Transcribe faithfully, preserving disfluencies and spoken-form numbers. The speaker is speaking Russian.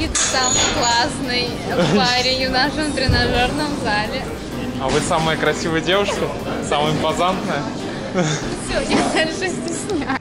Никита самый классный парень в нашем тренажерном зале. А вы самая красивая девушка? Самая импозантная? Все, я дальше стесняюсь.